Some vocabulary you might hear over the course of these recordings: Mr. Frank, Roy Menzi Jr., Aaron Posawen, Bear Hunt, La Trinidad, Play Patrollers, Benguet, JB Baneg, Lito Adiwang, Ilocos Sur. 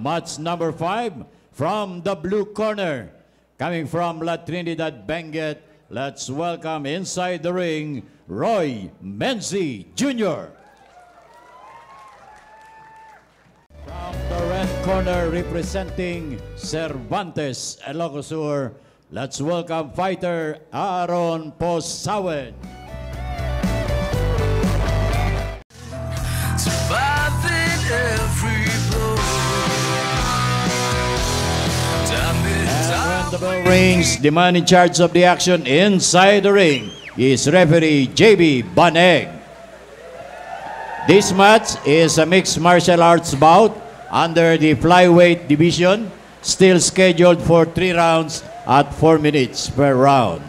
match number 5 from the blue corner. Coming from La Trinidad, Benguet, let's welcome inside the ring, Roy Menzi Jr. From the red corner, representing Cervantes, Ilocos Sur, let's welcome fighter Aaron Posawen. The bell rings, the man in charge of the action inside the ring is referee JB Baneg. This match is a mixed martial arts bout under the flyweight division, still scheduled for 3 rounds at 4 minutes per round.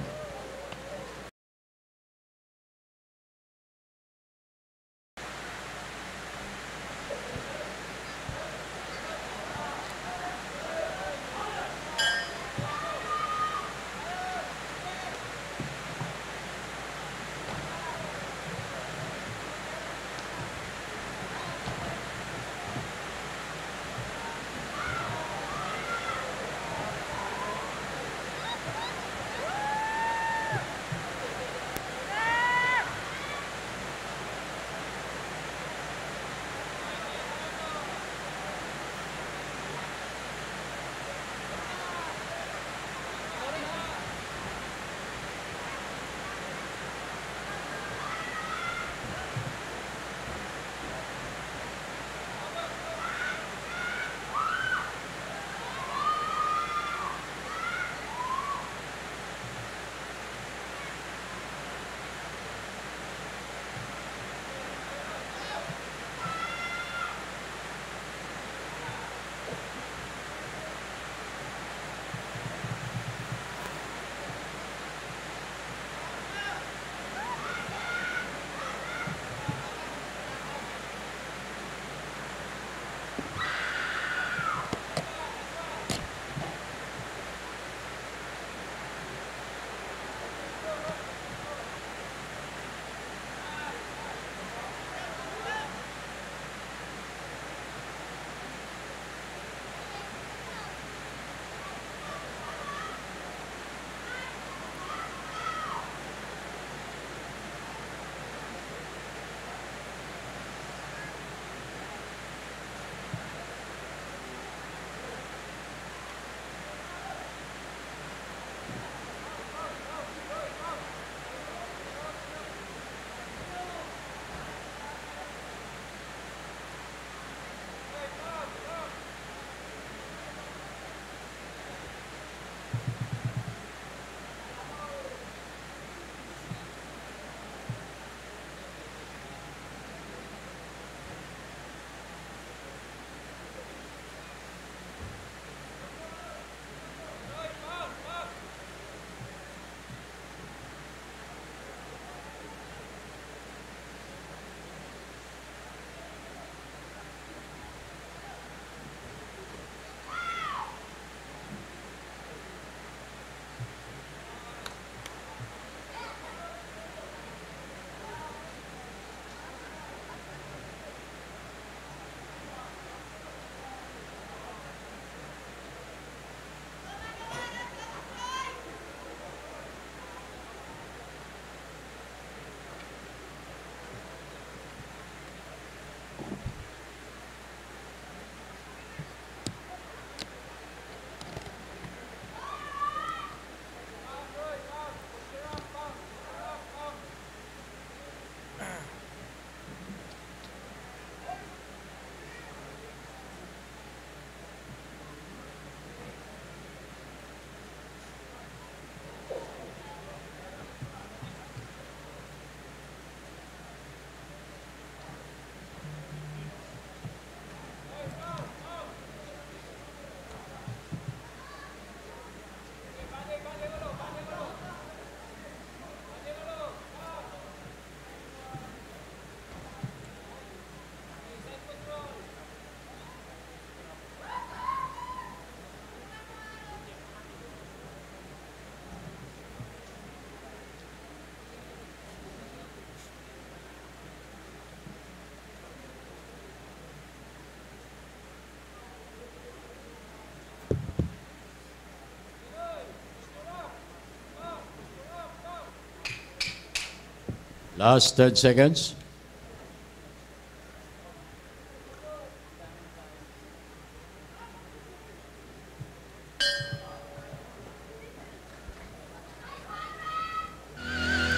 Last 10 seconds.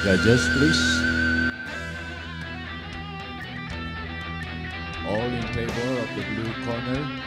Judges, please. All in favor of the blue corner.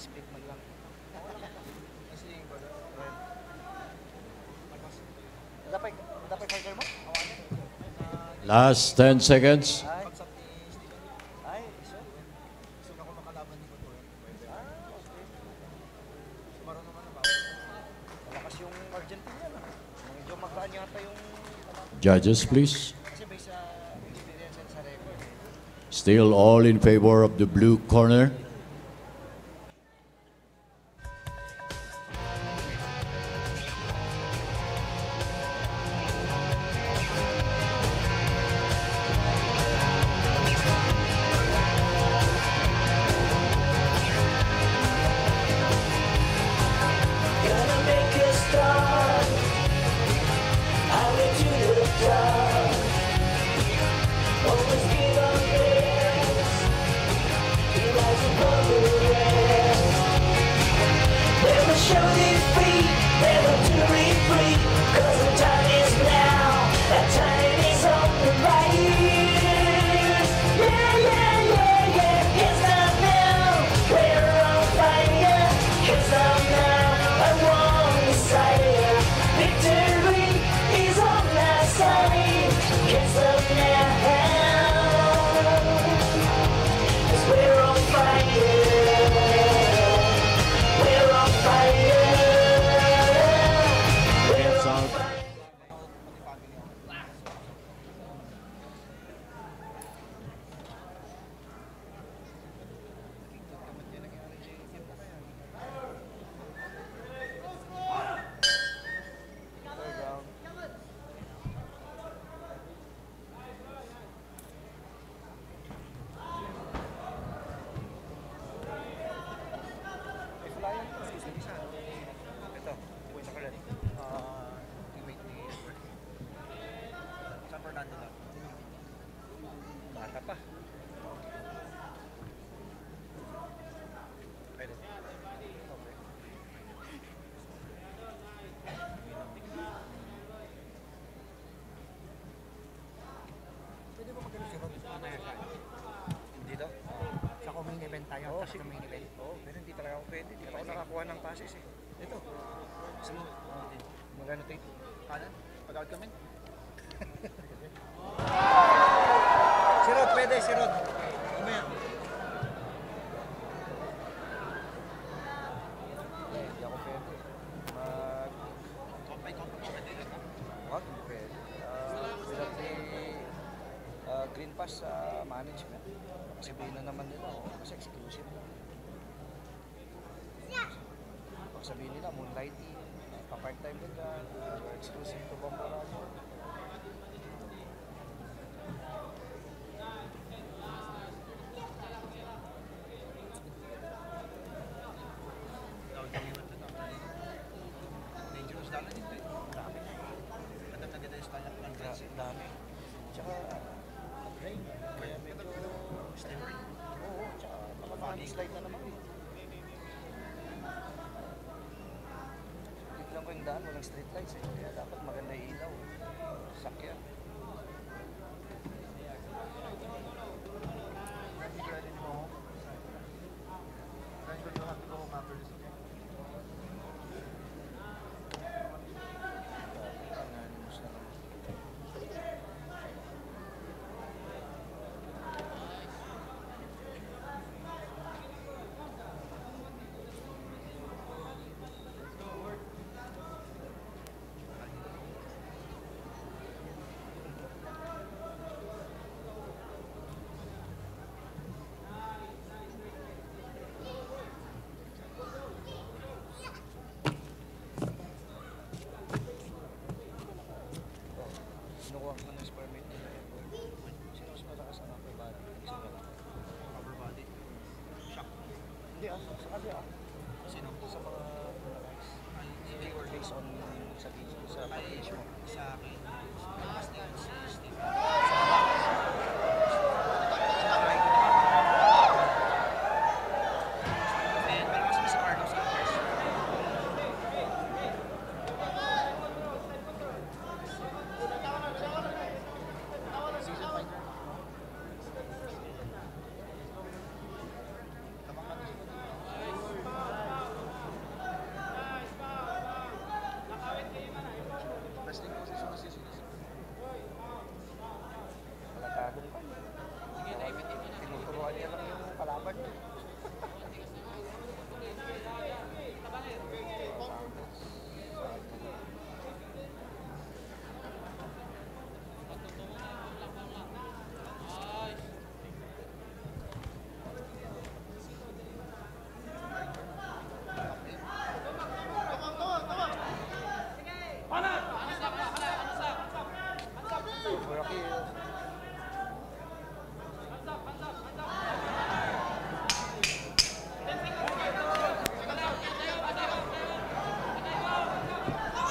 speak man lang. Kasi yung bala, dapat charger mo? Last 10 seconds. Judges, please. Still all in favor of the blue corner.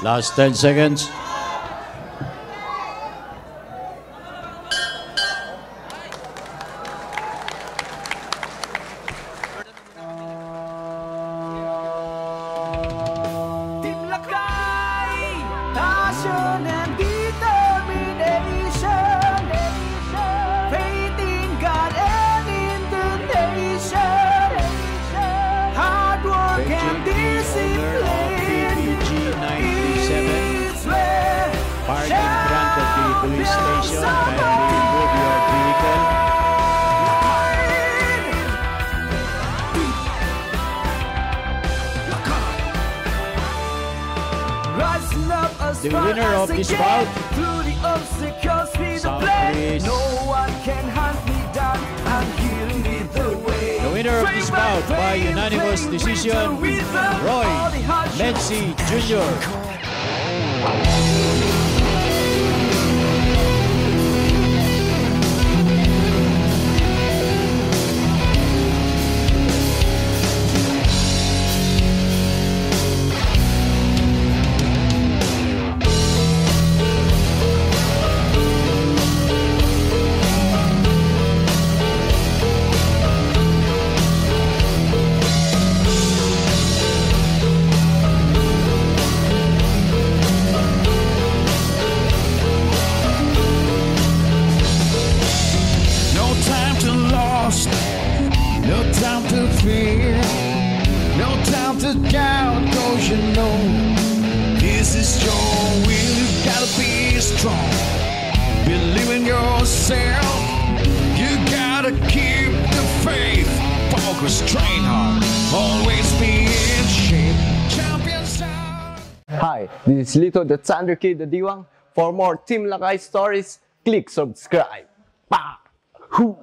Last 10 seconds. The winner of this bout, the winner of this bout by unanimous decision, Roy Menzi Jr. Hi, this is Lito the Thunder Kid the Diwang. For more Team Lakay stories, click subscribe. Pa! Hoo!